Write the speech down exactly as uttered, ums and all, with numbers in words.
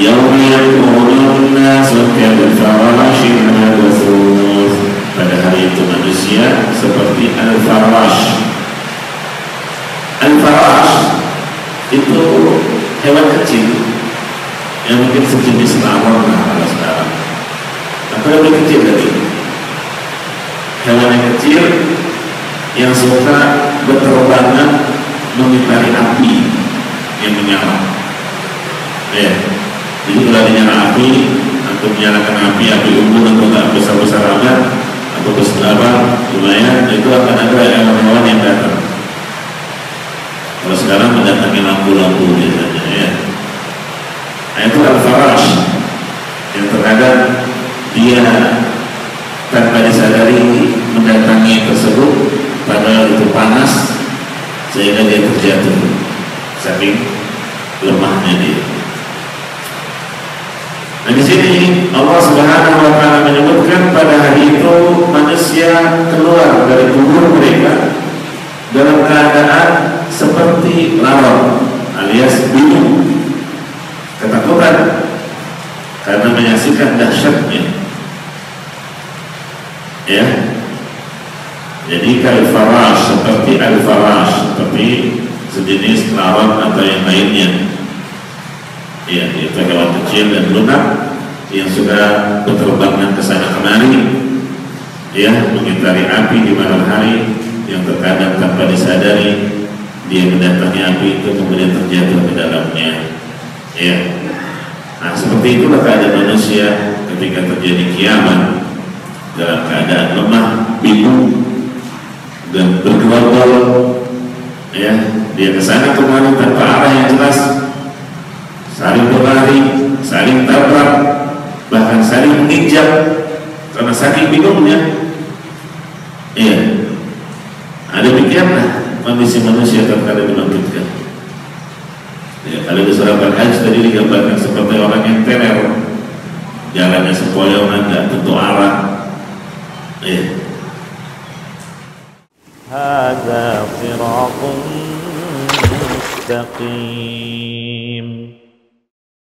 يوم يكون الناس كالفراش المبثوث. Pada hari itu manusia seperti al-farash. Al-farash itu hewan kecil yang mungkin sejenis tawon lah kalau sekarang. Apa lebih kecil dari hewan yang kecil yang suka berterbangan mengitari api yang menyala. Ya, jadi kalau dinyala api, atau menyalakan api, api unggun atau nggak besar-besar amat, atau besar apa, lumayan, itu akan ada hewan-hewan yang datang. Kalau sekarang mendatangi lampu-lampu biasanya, ya. Nah, itu al-farash yang terkadang dia tanpa disadari mendatangi tersebut, padahal itu panas, sehingga dia terjatuh saking lemahnya dia. Nah, di sini Allah Subhanahu wa Ta'ala menyebutkan pada hari itu manusia keluar dari kubur mereka dalam keadaan seperti lalat alias bingung, ketakutan karena menyaksikan dahsyatnya. Ya, jadi al-farash seperti al-farash seperti sejenis lalat atau yang lainnya. Ya, itu hewan kecil dan lunak yang sudah berterbangan ke sana kemari, ya, mengitari api di malam hari, yang terkadang tanpa disadari dia mendatangi api itu kemudian terjatuh ke dalamnya, ya. Nah, seperti itulah keadaan manusia ketika terjadi kiamat, dalam keadaan lemah, bingung dan bergerombol, ya, dia ke sana kemari tanpa arah yang jelas, saling berlari, saling tabrak, bahkan saling menginjak karena saking bingungnya. Iya, ada demikianlah kondisi manusia terkadang dilampirkan. Ya, kalau di surah Al-Hajj tadi digambarkan seperti orang yang teler, jalannya sempoyongan, nggak tentu arah. Iya. Hadza Siratal Mustaqim.